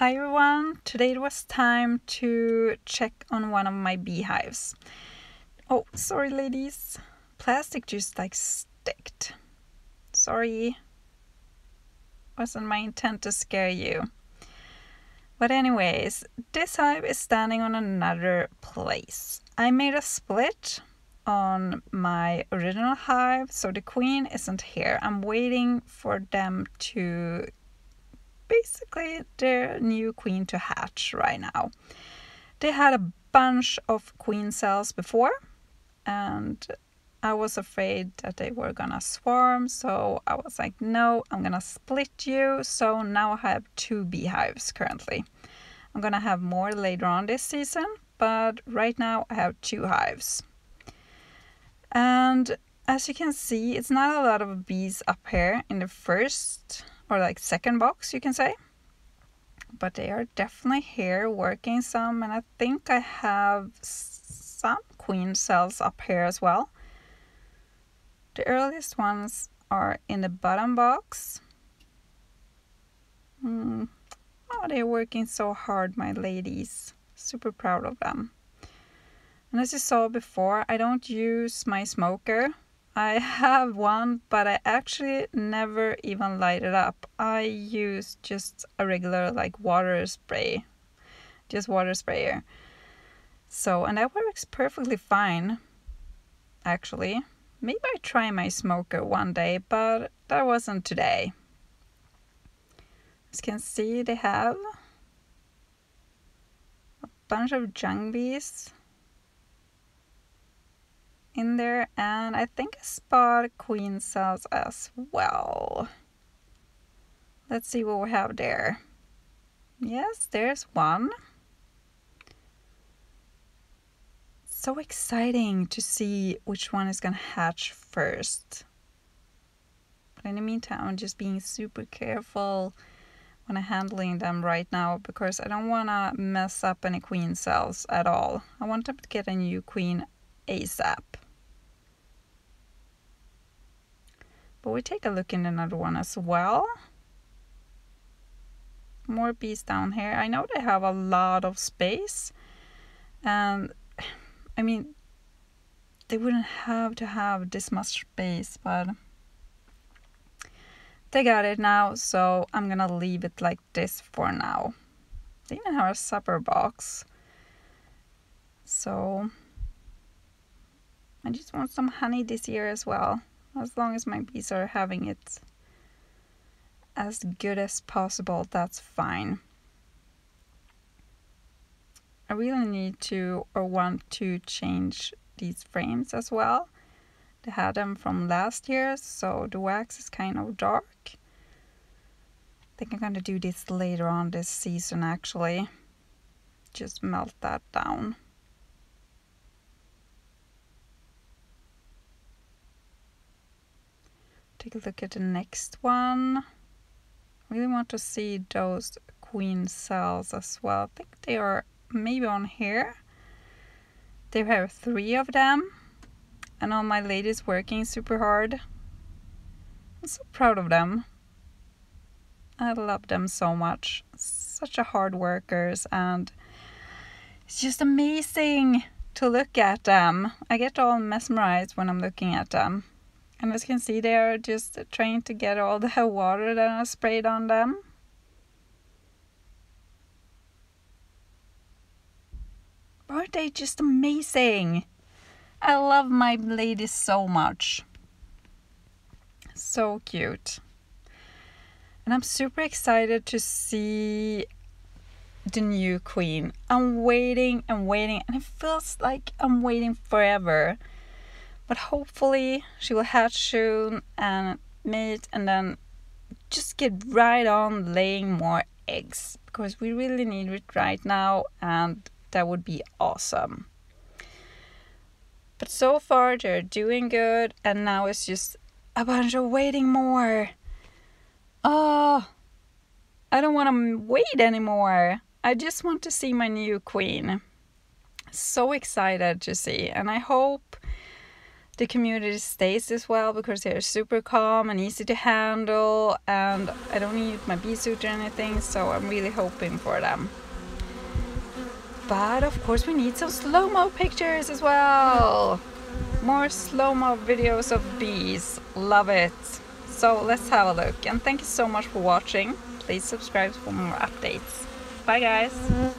Hi everyone! Today it was time to check on one of my beehives. Oh, sorry ladies. Plastic just like sticked. Sorry. Wasn't my intent to scare you. But anyways, this hive is standing on another place. I made a split on my original hive, so the queen isn't here. I'm waiting for them to basically their new queen to hatch right now. They had a bunch of queen cells before and I was afraid that they were gonna swarm, so I was like, no, I'm gonna split you. So now I have two beehives currently. I'm gonna have more later on this season, but right now I have two hives. And as you can see, it's not a lot of bees up here in the first or like second box, you can say, but they are definitely here working some, and I think I have some queen cells up here as well. The earliest ones are in the bottom box. Oh, they're working so hard, my ladies. Super proud of them. And as you saw before, I don't use my smoker. I have one, but I actually never even light it up. I use just a regular like water sprayer. So, and that works perfectly fine, actually. Maybe I try my smoker one day, but that wasn't today. As you can see, they have a bunch of young bees in there, and I think I spot queen cells as well. Let's see what we have there. Yes, there's one. So exciting to see which one is gonna hatch first. But in the meantime, I'm just being super careful when I'm handling them right now, because I don't wanna mess up any queen cells at all. I want them to get a new queen ASAP. But we take a look in another one as well. More bees down here. I know they have a lot of space, and I mean, they wouldn't have to have this much space, but they got it now, so I'm gonna leave it like this for now. They even have a supper box. So I just want some honey this year as well, as long as my bees are having it as good as possible. That's fine. I really need to or want to change these frames as well. They had them from last year, so the wax is kind of dark. I think I'm gonna do this later on this season actually. Just melt that down. Take a look at the next one. Really want to see those queen cells as well. I think they are maybe on here. They have three of them. And all my ladies working super hard. I'm so proud of them. I love them so much. Such a hard workers, and it's just amazing to look at them. I get all mesmerized when I'm looking at them. And as you can see, they are just trying to get all the water that I sprayed on them. Aren't they just amazing? I love my ladies so much. So cute. And I'm super excited to see the new queen. I'm waiting and waiting, and it feels like I'm waiting forever. But hopefully she will hatch soon and mate, and then just get right on laying more eggs, because we really need it right now, and that would be awesome. But so far they're doing good, and now it's just a bunch of waiting more. Oh, I don't want to wait anymore. I just want to see my new queen. So excited to see, and I hope The community stays as well because they're super calm and easy to handle, and I don't need my bee suit or anything, so I'm really hoping for them. But of course we need some slow-mo pictures as well. More slow-mo videos of bees. Love it. So let's have a look, and thank you so much for watching. Please subscribe for more updates. Bye guys.